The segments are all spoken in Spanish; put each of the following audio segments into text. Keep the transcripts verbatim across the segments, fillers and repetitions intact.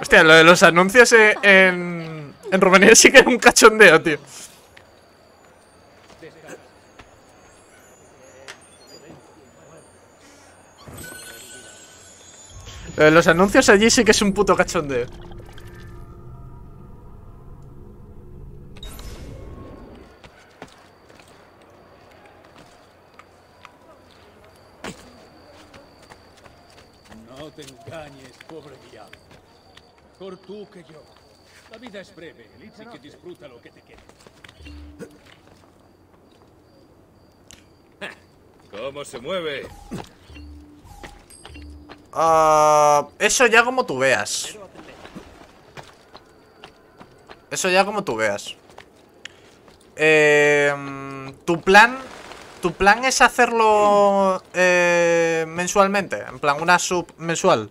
Hostia, lo de los anuncios en, en Rumanía sí que era un cachondeo, tío. Lo de los anuncios allí sí que es un puto cachondeo. No te engañes, pobre diablo. Mejor tú que yo. La vida es breve, así que disfruta lo que te quede. ¿Cómo se mueve? Uh, eso ya como tú veas. Eso ya como tú veas. Eh, tu plan... ¿Tu plan es hacerlo eh, mensualmente? En plan, una sub mensual,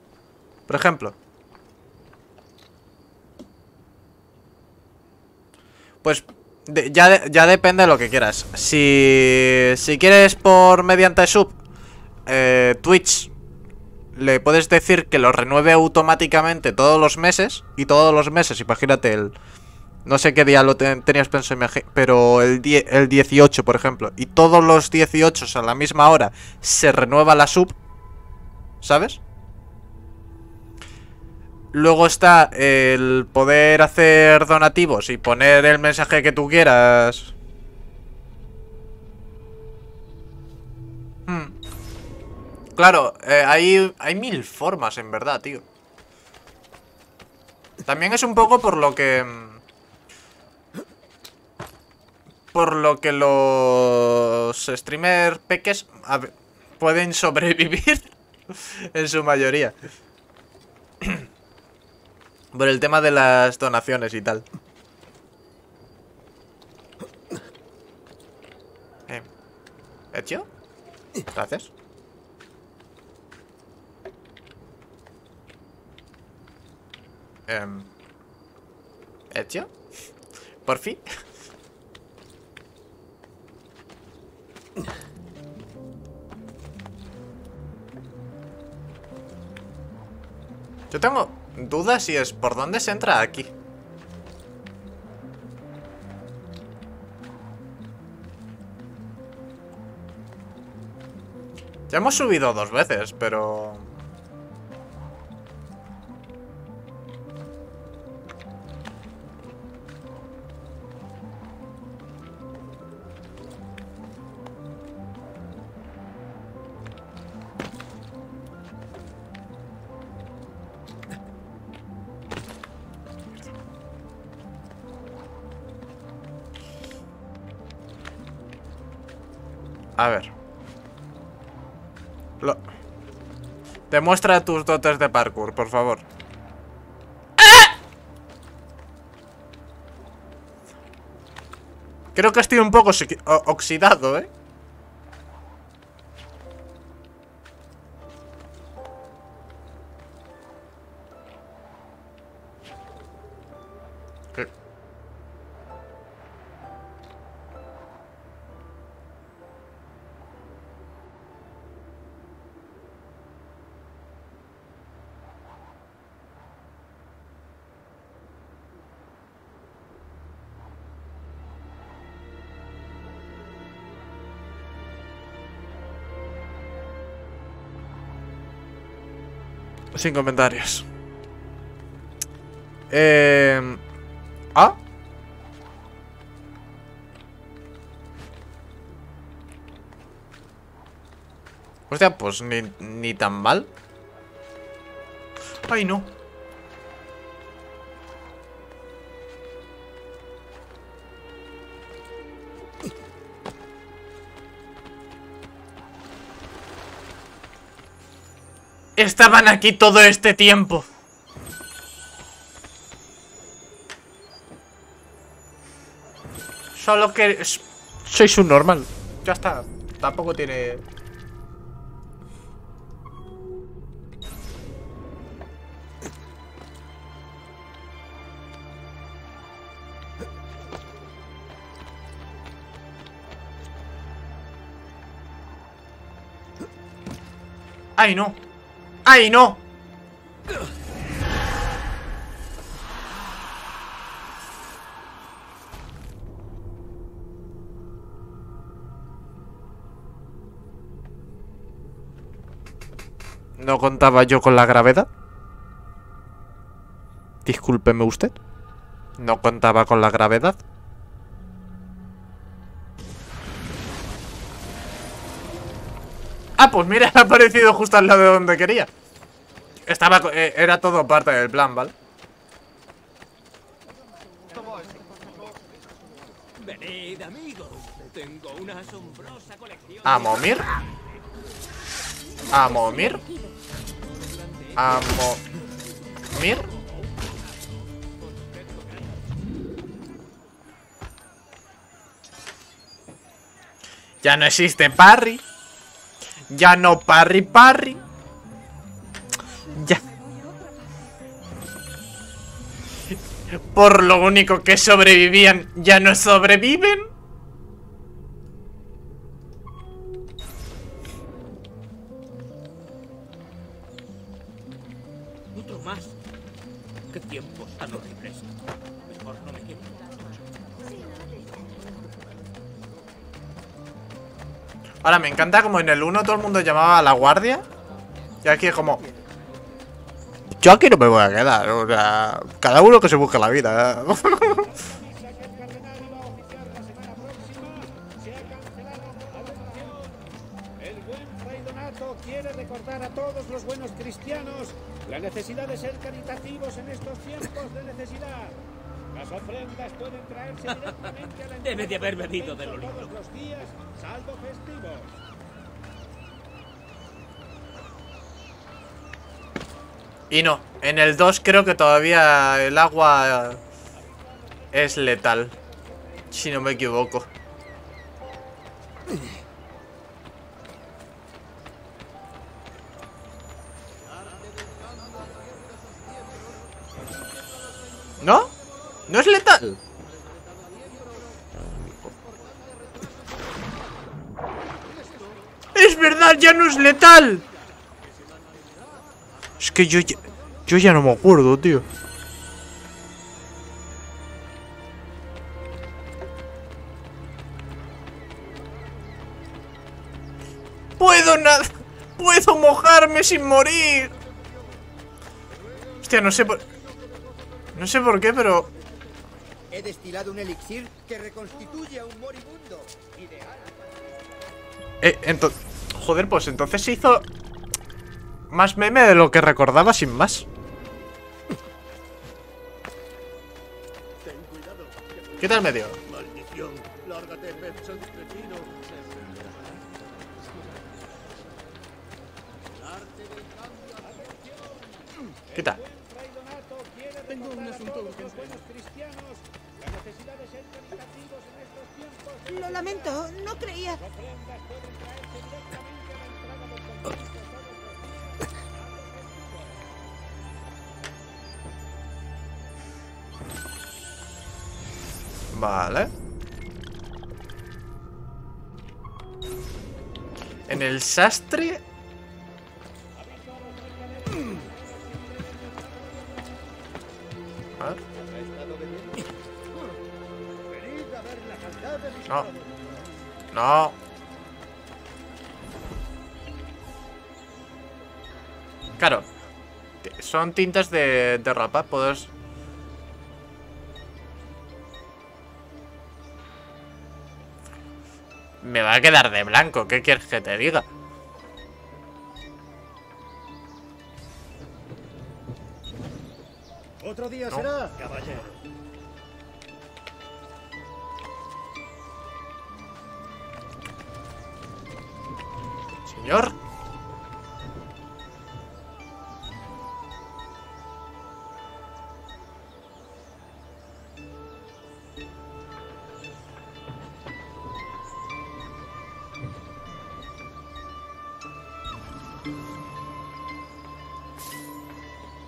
por ejemplo. Pues de, ya, de, ya depende de lo que quieras. Si, si quieres por mediante sub, eh, Twitch le puedes decir que lo renueve automáticamente todos los meses. Y todos los meses, imagínate el... No sé qué día lo ten, tenías pensado, pero el, die, el dieciocho, por ejemplo. Y todos los dieciocho, o sea, a la misma hora, se renueva la sub, ¿sabes? Luego está el poder hacer donativos y poner el mensaje que tú quieras. Hmm. Claro, eh, hay, hay mil formas, en verdad, tío. También es un poco por lo que... Por lo que los streamers peques a ver, pueden sobrevivir en su mayoría. Por el tema de las donaciones y tal. Eh, ¿hecho? Gracias. Eh, ¿hecho? Por fin. Yo tengo dudas si es por dónde se entra aquí. Ya hemos subido dos veces, pero... A ver. Lo... Demuestra tus dotes de parkour, por favor. ¡Ah! Creo que estoy un poco oxidado, ¿eh? Sin comentarios. Eh... ¿Ah? Hostia, pues ni, ni tan mal. Ay, no. Estaban aquí todo este tiempo. Solo que... sois un normal. Ya está. Tampoco tiene... Ay, no. ¡Ay, no! No contaba yo con la gravedad. Discúlpeme usted. No contaba con la gravedad. Ah, pues mira, ha aparecido justo al lado de donde quería. Estaba, eh, era todo parte del plan, ¿vale? Venid, amigos. Tengo una asombrosa colección. ¿A Momir? ¿A Momir? ¿A Momir? Ya no existe parry. Ya no parry parry. Ya. Por lo único que sobrevivían, ya no sobreviven. Otro más. Qué tiempos tan horribles. Mejor no me quiero. Ahora me encanta como en el uno todo el mundo llamaba a la guardia. Y aquí es como... Yo aquí no me voy a quedar, o sea, cada uno que se busca la vida. El buen Fray Donato quiere recordar a todos los buenos cristianos la necesidad de ser caritativos en estos tiempos de necesidad. Las ofrendas pueden traerse directamente a la... Debe de haber bebido del olivo. Todos los días, salvo festivos. Y no, en el dos creo que todavía el agua es letal, si no me equivoco. ¿No? ¿No es letal? ¡Es verdad! ¡Ya no es letal! Es que yo ya, yo ya no me acuerdo, tío. Puedo nada. Puedo mojarme sin morir. Hostia, no sé por... No sé por qué, pero... He destilado un elixir que reconstituye a un moribundo. Ideal. Eh, entonces... Joder, pues entonces se hizo... Más meme de lo que recordaba, sin más. ¿Qué tal medio? ¿Qué tal? Lo lamento, no creía. Vale. En el sastre. A ver. No. No. Claro. Son tintas de, de rapaz. Puedes... Me va a quedar de blanco, ¿qué quieres que te diga? Otro día no será, caballero. Señor.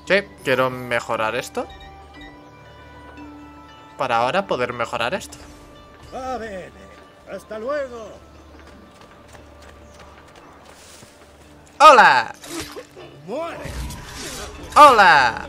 Sí, quiero mejorar esto. Para ahora poder mejorar esto. A ver, hasta luego. ¡Hola! ¡Muere! ¡Hola!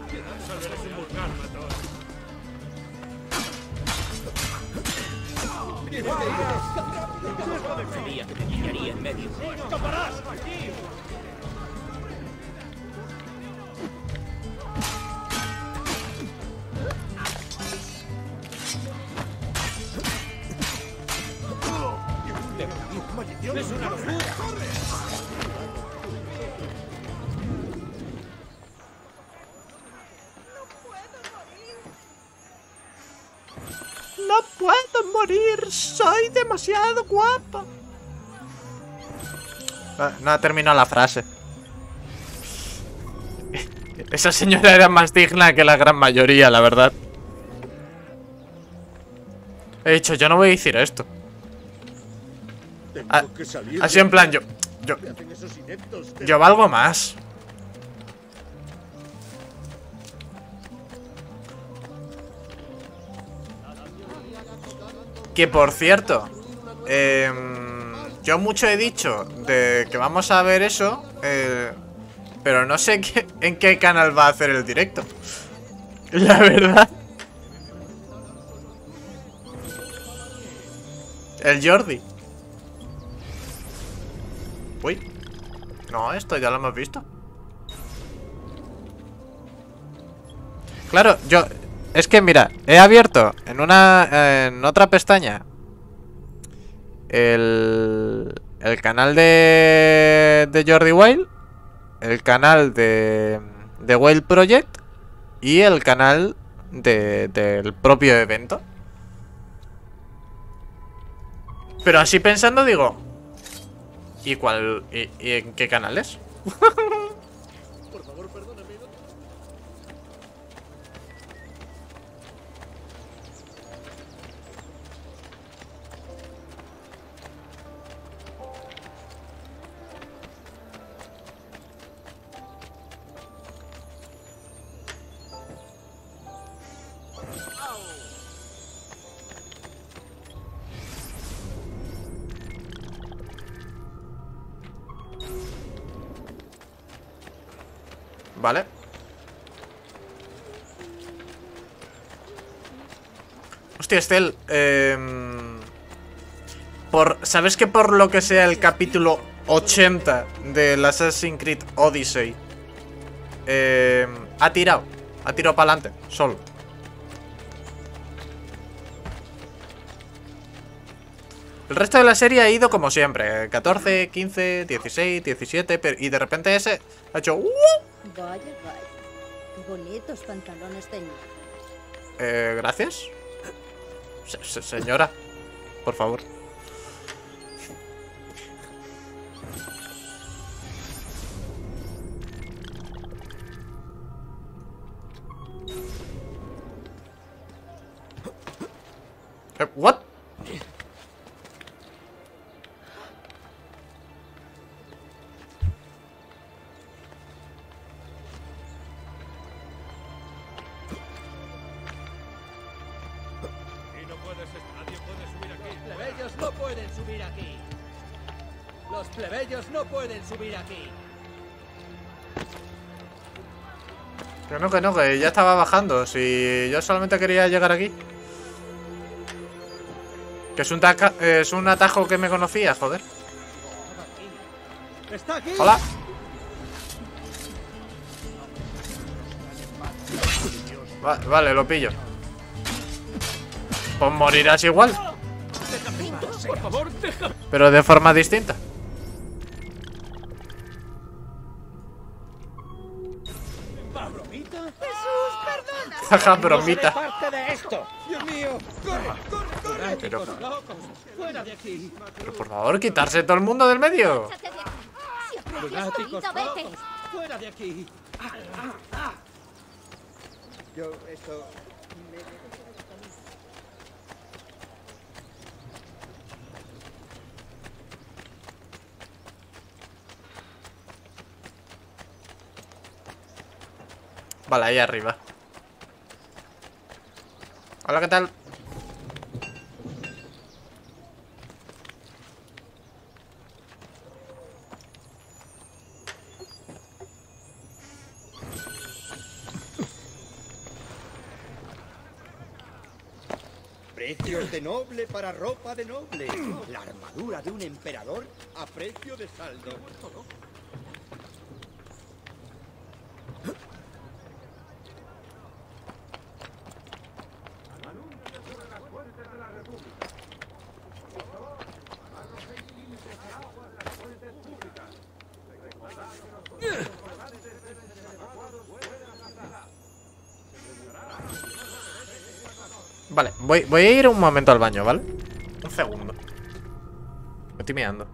¡Corre, corre, corre! ¡No puedo morir! ¡Soy demasiado guapa! No, no ha terminado la frase. Esa señora era más digna que la gran mayoría, la verdad. He dicho, yo no voy a decir esto. A, así en plan, yo, yo, yo valgo más. Que por cierto, eh, yo mucho he dicho de que vamos a ver eso, eh, pero no sé qué, en qué canal va a hacer el directo. La verdad. El Jordi. Uy. No, esto ya lo hemos visto. Claro, yo... Es que mira, he abierto en una... Eh, en otra pestaña El... El canal de... De Jordi Wild, el canal de... De Wild Project y el canal de... Del propio evento. Pero así pensando digo... ¿Y cuál? ¿Y, y en qué canal es? Por favor, perdóname. Vale. Hostia, Estel, eh, por, ¿sabes que por lo que sea el capítulo ochenta del Assassin's Creed Odyssey eh, ha tirado? Ha tirado para adelante, solo. El resto de la serie ha ido como siempre, catorce, quince, dieciséis, diecisiete, pero, y de repente ese ha hecho... Uh, Vaya, vaya. Bonitos pantalones tenía. Eh, gracias. Se señora, por favor. Eh, what? Subir aquí. Pero no, que no, que ya estaba bajando. Si yo solamente quería llegar aquí. Que es un, taca, es un atajo que me conocía, joder. Está aquí. Hola. Va, vale, lo pillo. Pues morirás igual. Por favor, déjame. Pero de forma distinta. Jaja, bromita. Pero, pero por favor, quitarse todo el mundo del medio. Vale, ahí arriba. Hola, ¿qué tal? Precios de noble para ropa de noble. La armadura de un emperador a precio de saldo. Vale, voy, voy a ir un momento al baño, ¿vale? Un segundo. Me estoy mirando.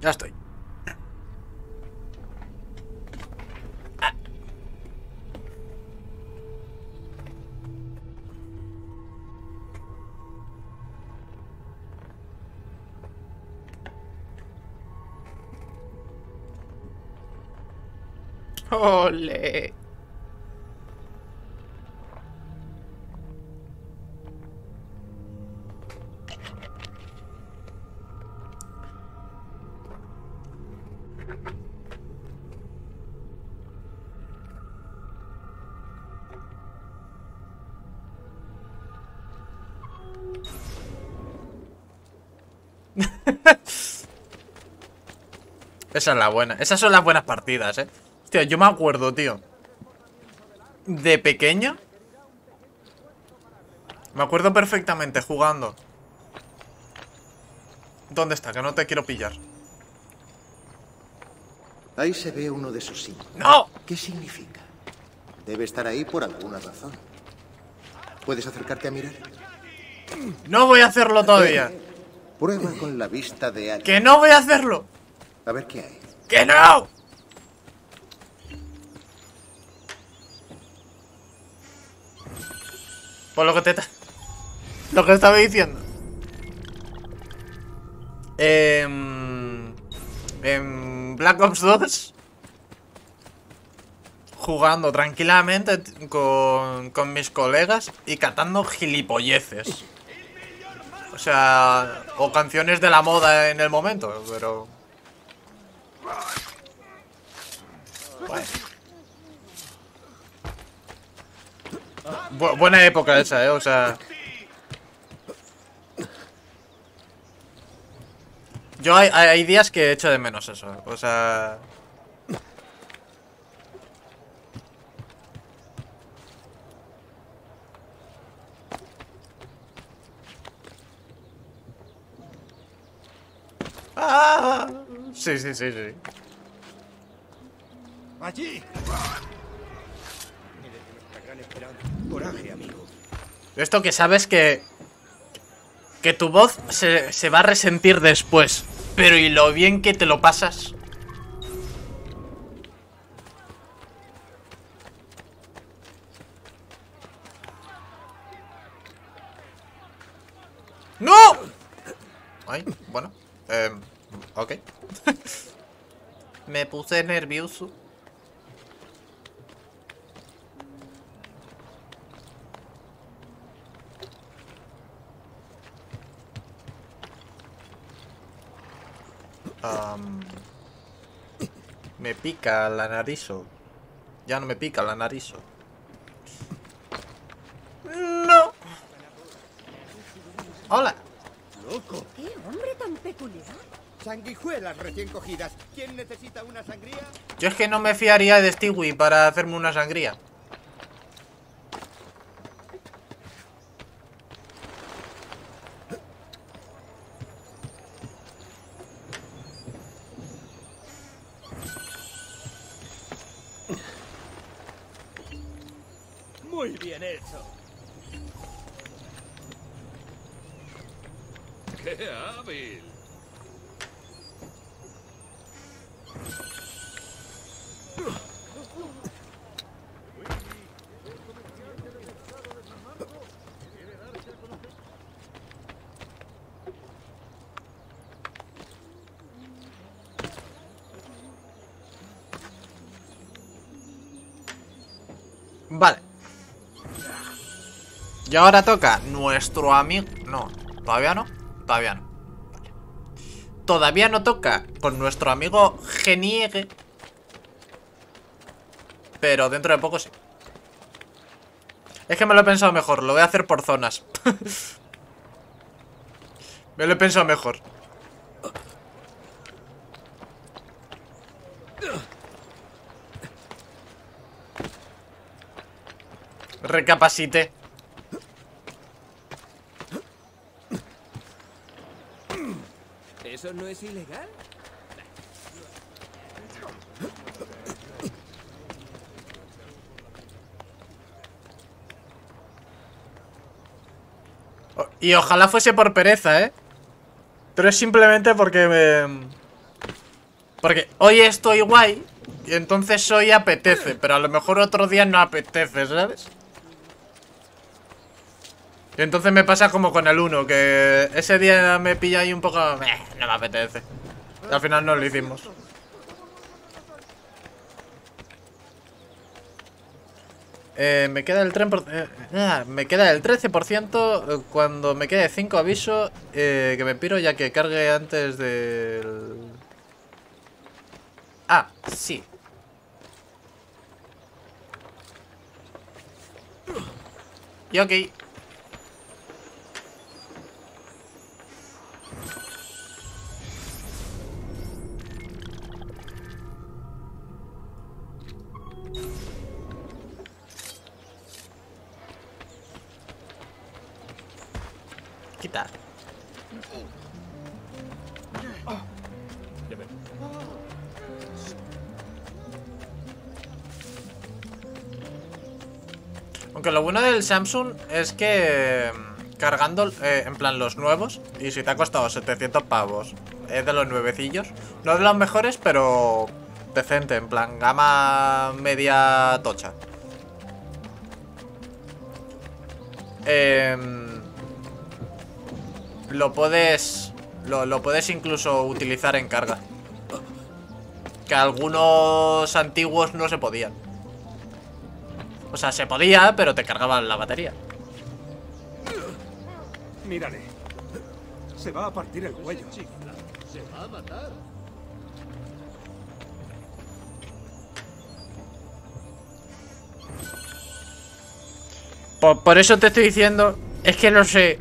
Ya estoy. Ah. Ole. Esa es la buena. Esas son las buenas partidas, eh. Hostia, yo me acuerdo, tío. De pequeño. Me acuerdo perfectamente jugando. ¿Dónde está? Que no te quiero pillar. Ahí se ve uno de esos signos. ¡No! ¿Qué significa? Debe estar ahí por alguna razón. ¿Puedes acercarte a mirar? No voy a hacerlo todavía. Prueba con la vista de alguien. ¡Que no voy a hacerlo! A ver qué hay. ¡Que no! Por lo que te... Lo que estaba diciendo. Eh, en Black Ops dos. Jugando tranquilamente con, con mis colegas y catando gilipolleces. O sea... O canciones de la moda en el momento, pero... Bu- buena época esa, eh, o sea... Yo hay, hay días que echo de menos eso, o sea... ¡Ah! Sí, sí, sí, sí. Allí. Coraje, amigo. Esto que sabes que que tu voz se, se va a resentir después, pero y lo bien que te lo pasas. ¡No! Ay, bueno. Eh, ok. Me puse nervioso. Um, me pica la narizo. Ya no me pica la narizo. No. Hola. Loco. ¿Qué hombre tan peculiar? Sanguijuelas recién cogidas. ¿Quién necesita una sangría? Yo es que no me fiaría de Stewie para hacerme una sangría. Muy bien hecho. ¡Qué hábil! Vale. Y ahora toca nuestro amigo... No, todavía no, todavía no. Vale. Todavía no toca con nuestro amigo Geniegue. Pero dentro de poco sí. Es que me lo he pensado mejor, lo voy a hacer por zonas. Me lo he pensado mejor. Recapacité. ¿Eso no es ilegal? Y ojalá fuese por pereza, ¿eh? Pero es simplemente porque me... Porque hoy estoy guay y entonces hoy apetece, pero a lo mejor otro día no apetece, ¿sabes? Y entonces me pasa como con el uno, que ese día me pilla ahí un poco... Eh, no me apetece. Y al final no lo hicimos. Eh, me queda el tren por... eh, ah, me queda el trece por ciento cuando me quede cinco aviso eh, que me piro ya que cargue antes del... Ah, sí. Y ok. Quita. Aunque lo bueno del Samsung es que cargando, eh, en plan los nuevos, y si te ha costado setecientos pavos, es de los nuevecillos, no de los mejores, pero decente, en plan gama media tocha. Eh... Lo puedes lo, lo puedes incluso utilizar en carga, que algunos antiguos no se podían. O sea, se podía, pero te cargaban la batería. Mírale. Se va a partir el cuello. Se va a matar. Por, por eso te estoy diciendo. Es que no sé.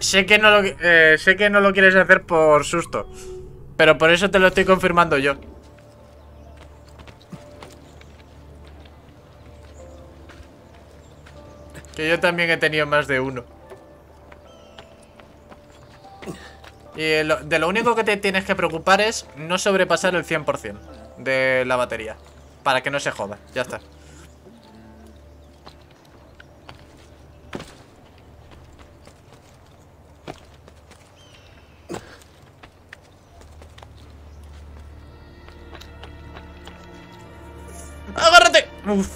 Sé que, no lo, eh, sé que no lo quieres hacer por susto, pero por eso te lo estoy confirmando yo. Que yo también he tenido más de uno. Y lo, de lo único que te tienes que preocupar es no sobrepasar el cien por ciento de la batería, para que no se joda, ya está. ¡Agárrate! Uf.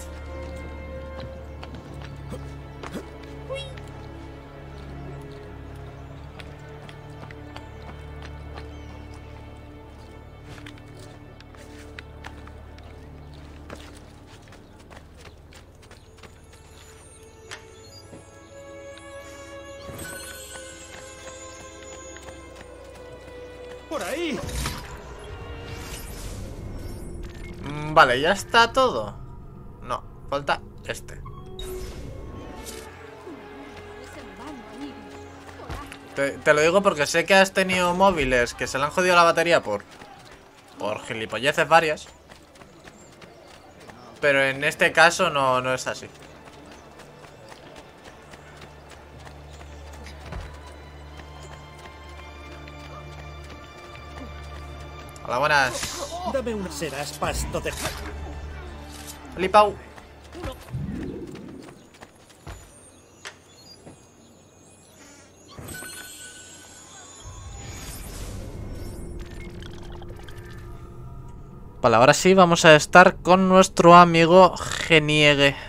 Por ahí. Vale, ya está todo. No, falta este. Te, te lo digo porque sé que has tenido móviles que se le han jodido la batería por por gilipolleces varias. Pero en este caso no, no es así. Hola, buenas. Dame una serás pasto de... Flipau. Vale, ahora sí vamos a estar con nuestro amigo Geniegue.